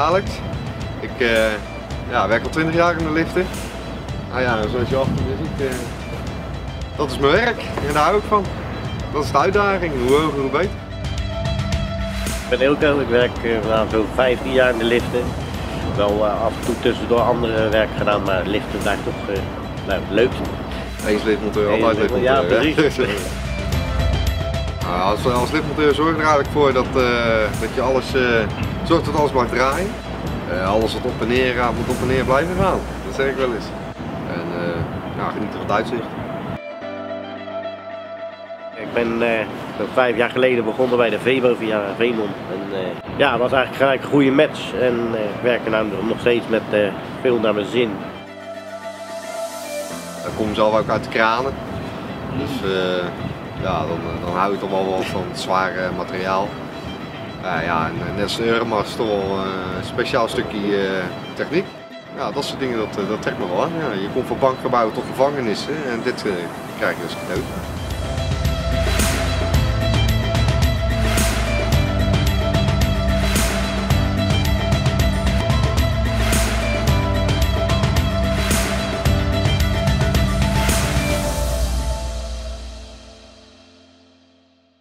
Alex. Ik werk al 20 jaar in de liften. Nou ja, zoals je afkomt ziet, dat is mijn werk en daar hou ik van. Dat is de uitdaging, hoe hoger hoe beter. Ik ben Ilko, ik werk zo'n 15 jaar in de liften. Wel af en toe tussendoor andere werk gedaan, maar liften daar toch het leukste. Eens liftmonteur, altijd liftmonteur. Ja, precies. Nou, als liftmonteur zorg je er eigenlijk voor dat alles blijft draaien. Alles wat op en neer gaat, moet op en neer blijven gaan. Dat zeg ik wel eens. En geniet van het uitzicht. Ik ben 5 jaar geleden begonnen bij de Veebo via Venom. En ja, het was eigenlijk gelijk een goede match. En ik werk er nou nog steeds met veel naar mijn zin. Ik kom zelf ook uit de kranen. Dus dan hou je toch wel wat van het zware materiaal. En net als de Euromast toch wel een speciaal stukje techniek. Ja, dat soort dingen, dat trekt me wel aan. Ja, je komt van bankgebouwen tot gevangenissen en dit krijg je als cadeau.